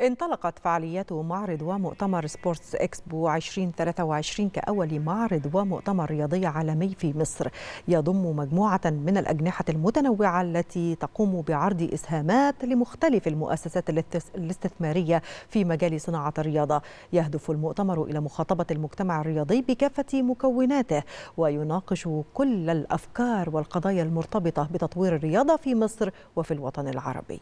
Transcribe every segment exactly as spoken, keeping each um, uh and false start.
انطلقت فعاليات معرض ومؤتمر سبورتس إكسبو عشرين ثلاثة وعشرين كأول معرض ومؤتمر رياضي عالمي في مصر، يضم مجموعة من الأجنحة المتنوعة التي تقوم بعرض إسهامات لمختلف المؤسسات الاستثمارية في مجال صناعة الرياضة. يهدف المؤتمر إلى مخاطبة المجتمع الرياضي بكافة مكوناته، ويناقش كل الأفكار والقضايا المرتبطة بتطوير الرياضة في مصر وفي الوطن العربي.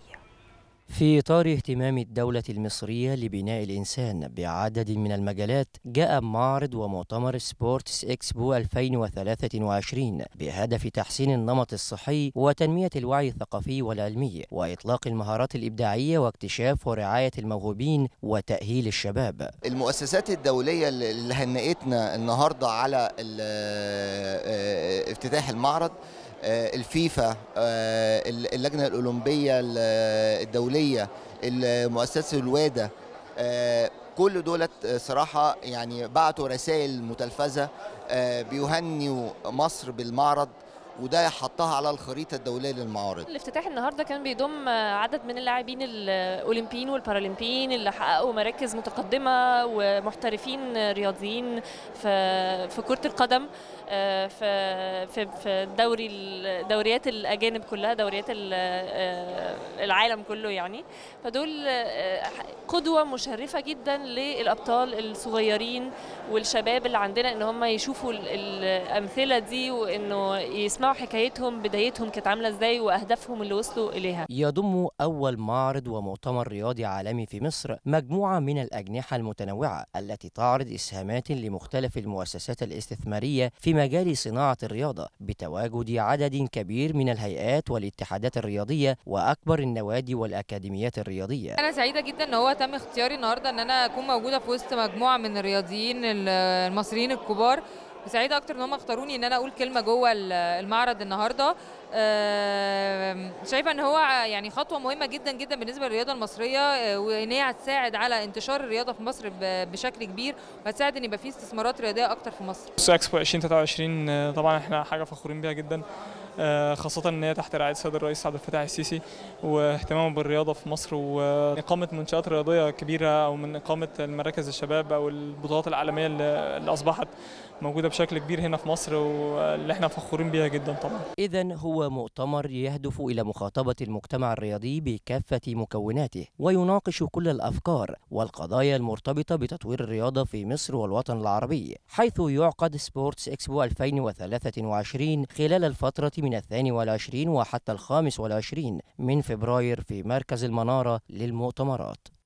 في إطار اهتمام الدولة المصرية لبناء الإنسان بعدد من المجالات، جاء معرض ومؤتمر سبورتس إكسبو ألفين وثلاثة وعشرين بهدف تحسين النمط الصحي وتنمية الوعي الثقافي والعلمي وإطلاق المهارات الإبداعية واكتشاف ورعاية الموهوبين وتأهيل الشباب. المؤسسات الدولية اللي هنئتنا النهاردة على افتتاح المعرض: الفيفا، اللجنة الأولمبية الدولية، المؤسسة الوادة، كل دولت صراحة يعني بعتوا رسائل متلفزة بيهنئوا مصر بالمعرض، وده حطها على الخريطة الدولية للمعارض. الافتتاح النهاردة كان بيضم عدد من اللاعبين الأولمبيين والبارالمبيين اللي حققوا مراكز متقدمة ومحترفين رياضيين في في كرة القدم، في في في دوري دوريات الأجانب كلها، دوريات العالم كله يعني. فدول قدوة مشرفة جدا للأبطال الصغيرين والشباب اللي عندنا، إن هم يشوفوا الأمثلة دي وإنه يسمعوا حكايتهم، بدايتهم كانت عامله ازاي واهدافهم اللي وصلوا اليها. يضم اول معرض ومؤتمر رياضي عالمي في مصر مجموعه من الاجنحه المتنوعه التي تعرض اسهامات لمختلف المؤسسات الاستثماريه في مجال صناعه الرياضه، بتواجد عدد كبير من الهيئات والاتحادات الرياضيه واكبر النوادي والاكاديميات الرياضيه. انا سعيده جدا ان هو تم اختياري النهارده ان انا اكون موجوده في وسط مجموعه من الرياضيين المصريين الكبار، وسعيده اكتر ان هم اختاروني ان انا اقول كلمه جوه المعرض النهارده. شايفه ان هو يعني خطوه مهمه جدا جدا بالنسبه للرياضه المصريه، وان هي هتساعد على انتشار الرياضه في مصر بشكل كبير، وهتساعد ان يبقى في استثمارات رياضيه اكتر في مصر. سبورتس اكسبو ألفين وثلاثة وعشرين طبعا احنا حاجه فخورين بيها جدا، خاصه ان هي تحت رعايه السيد الرئيس عبد الفتاح السيسي واهتمامه بالرياضه في مصر، واقامه منشات رياضيه كبيره او من اقامه المراكز الشباب او البطولات العالميه اللي اصبحت موجوده بشكل كبير هنا في مصر، واللي احنا فخورين بيها جدا طبعا. اذا هو مؤتمر يهدف الى مخاطبه المجتمع الرياضي بكافه مكوناته، ويناقش كل الافكار والقضايا المرتبطه بتطوير الرياضه في مصر والوطن العربي، حيث يعقد سبورتس اكسبو ألفين وثلاثة وعشرين خلال الفتره من الثاني والعشرين وحتى الخامس والعشرين من فبراير في مركز المنارة للمؤتمرات.